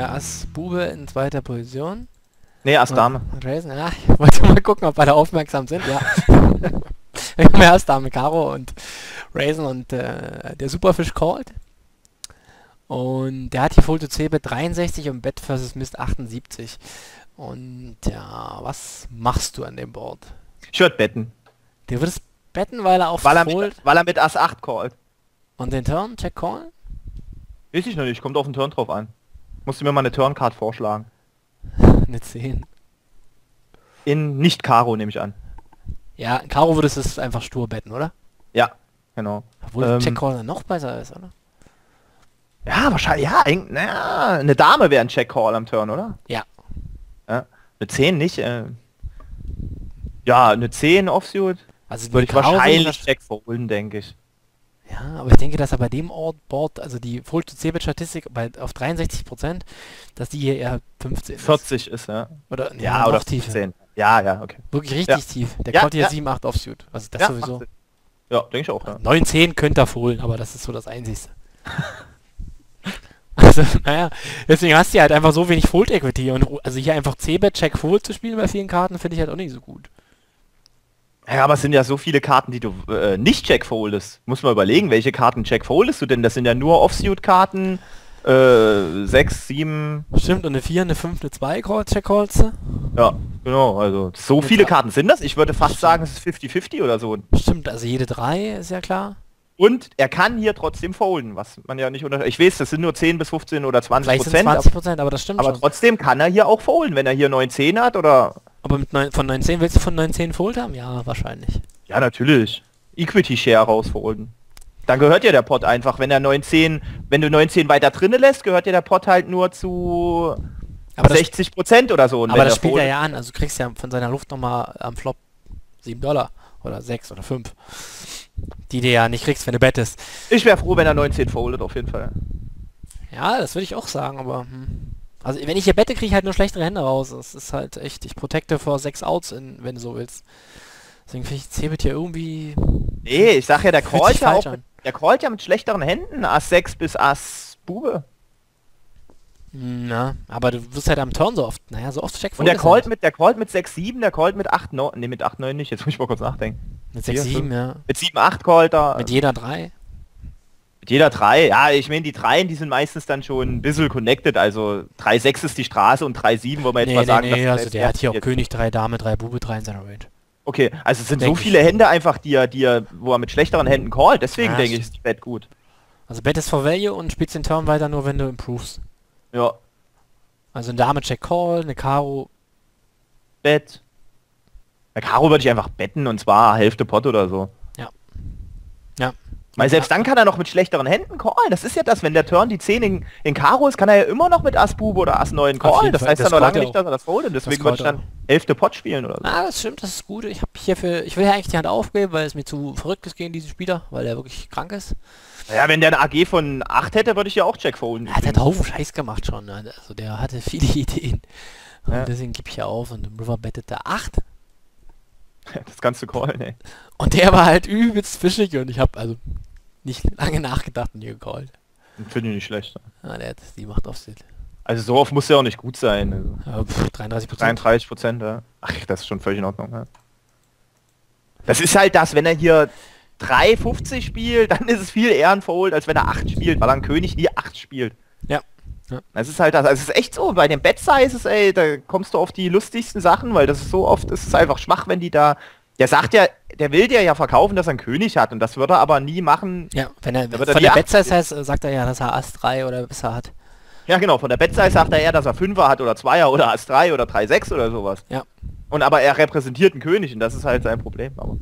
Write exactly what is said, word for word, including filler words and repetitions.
haben ja Ass Bube in zweiter Position. Nee, Ass Dame. Und, und ja, ich wollte mal gucken, ob alle aufmerksam sind. Ja. Wir haben ja Ass Dame Karo und Raisin und äh, der Superfisch called. Und der hat hier Fold-to-C-Bet dreiundsechzig und Bet versus Mist achtundsiebzig. Und ja, was machst du an dem Board? Ich würde betten. Der würdest betten, weil er auf weil er, mit, weil er mit Ass acht callt. Und den Turn? Check Call? Weiß ich noch nicht, kommt auf den Turn drauf an. Musst du mir mal eine Turn-Card vorschlagen. Eine zehn. In nicht Karo, nehme ich an. Ja, Karo würdest es einfach stur betten, oder? Ja, genau. Obwohl ähm, Check Call dann noch besser ist, oder? Ja, wahrscheinlich, ja, ein, na, eine Dame wäre ein Check Call am Turn, oder? Ja. Ja, eine zehn nicht, äh, ja, eine zehn Offsuit. Also würde ich wahrscheinlich Checkfolden, denke ich. Ja, aber ich denke, dass er bei dem Ort Board, also die Fold-to-C-Bet-Statistik auf dreiundsechzig Prozent, dass die hier eher fünfzehn ist. vierzig ist, ja. Oder, ja, ja oder fünfzehn. Ja, ja, okay. Wirklich richtig ja. tief. Der ja, kommt hier ja. sieben acht Offsuit. Also das ja, sowieso. achtzehn. Ja, denke ich auch. Ja. neun zehn könnte er fohlen, aber das ist so das Einzigste. Also, naja, deswegen hast du ja halt einfach so wenig Fold-Equity. Und also hier einfach C-Bet, Check-Fold zu spielen bei vielen Karten, finde ich halt auch nicht so gut. Ja, aber es sind ja so viele Karten, die du äh, nicht checkfoldest. Muss man überlegen, welche Karten checkfoldest du denn? Das sind ja nur Offsuit-Karten, äh, sechs, sieben... Stimmt, und eine vier, eine fünf, eine zwei checkholst du? Ja, genau, also so eine viele Karte. Karten sind das. Ich würde fast Stimmt. sagen, es ist fifty fifty oder so. Stimmt, also jede drei ist ja klar. Und er kann hier trotzdem folden, was man ja nicht unter... Ich weiß, das sind nur zehn bis fünfzehn oder zwanzig Prozent. zwanzig Prozent, aber das stimmt aber schon. Aber trotzdem kann er hier auch folden, wenn er hier neun zehn hat oder... Aber mit neun, von neun zehn willst du von neun zehn Fold haben? Ja, wahrscheinlich. Ja, natürlich. Equity Share rausfolden. Dann gehört ja der Pot einfach, wenn er neun zehn... Wenn du neun zehn weiter drinne lässt, gehört ja der Pot halt nur zu... Aber sechzig Prozent oder so. Und aber das spielt er ja an, also du kriegst ja von seiner Luft nochmal am Flop sieben Dollar. Oder sechs oder fünf. Die du ja nicht kriegst, wenn du bettest. Ich wäre froh, wenn er neunzehn foldet, auf jeden Fall. Ja, das würde ich auch sagen, aber... Hm. Also wenn ich hier bette, kriege ich halt nur schlechtere Hände raus. Das ist halt echt... Ich protecte vor sechs Outs, in, wenn du so willst. Deswegen finde ich C-Bet hier irgendwie... Nee, ich sag ja, der callt ja auch... Mit, der callt ja mit schlechteren Händen. Ass sechs bis Ass Bube. Na, aber du wirst halt am Turn so oft... Naja, so oft check Und der callt, mit, der callt mit sechs sieben, der callt mit acht neun... Ne, mit acht neun nicht. Jetzt muss ich mal kurz nachdenken. Mit sechs sieben, ja. Mit sieben acht callt er. Mit jeder drei. Mit jeder drei, ja, ich meine, die dreien, die sind meistens dann schon ein bisschen connected, also drei sechs ist die Straße und drei sieben, wo man jetzt nee, mal nee, sagen nee, also der hat hier auch König drei, Dame drei, Bube drei in seiner Range. Okay, also es sind denk so viele ich. Hände einfach, die er, die er, wo er mit schlechteren Händen callt, deswegen ja, denke ich, ist Bet gut. Also Bet ist for value und spielst den Turn weiter nur, wenn du improvest. Ja. Also eine Dame check call, eine Karo. Bet. Bei Karo würde ich einfach betten und zwar Hälfte Pot oder so. Ja. Ja. Weil selbst dann kann er noch mit schlechteren Händen callen. Das ist ja das, wenn der Turn die zehn in, in Karo ist, kann er ja immer noch mit Ass Bube oder Ass neun callen. Das heißt ja noch lange nicht, dass er das foldet. Deswegen würde ich dann Hälfte Pot spielen oder so. Ah, das stimmt, das ist gut. Ich habe hierfür, ich will ja eigentlich die Hand aufgeben, weil es mir zu verrückt ist gegen diesen Spieler, weil der wirklich krank ist. Ja, wenn der eine A G von acht hätte, würde ich ja auch check folden. Ja, der hat Haufen Scheiß gemacht schon. Also der hatte viele Ideen. Und ja. deswegen gebe ich ja auf und im River bettet der acht. Das kannst du callen, ey. Und der war halt übelst fischig und ich habe also nicht lange nachgedacht und hier gecallt. Finde ich nicht schlecht. Ah, der hat, die macht Offsuit. Also so oft muss der auch nicht gut sein. Also. Ja, pff, dreiunddreißig Prozent. dreiunddreißig Prozent, ja. Ach, das ist schon völlig in Ordnung, ja. Das ist halt das, wenn er hier drei fünfzig spielt, dann ist es viel eher ein Fold, als wenn er acht spielt, weil er ein König nie acht spielt. Ja. Ja. Das ist halt das, also es ist echt so, bei den Bet-Sizes, ey, da kommst du auf die lustigsten Sachen, weil das ist so oft, es ist einfach schwach, wenn die da, der sagt ja, der will dir ja verkaufen, dass er einen König hat und das würde er aber nie machen. Ja, wenn er, von der Bet-Size heißt, sagt er ja, dass er Ass drei oder besser hat. Ja genau, von der Bet-Size sagt er eher, dass er Fünfer hat oder Zweier oder Ass drei oder drei sechs oder sowas. Ja. Und aber er repräsentiert einen König und das ist halt sein Problem. Aber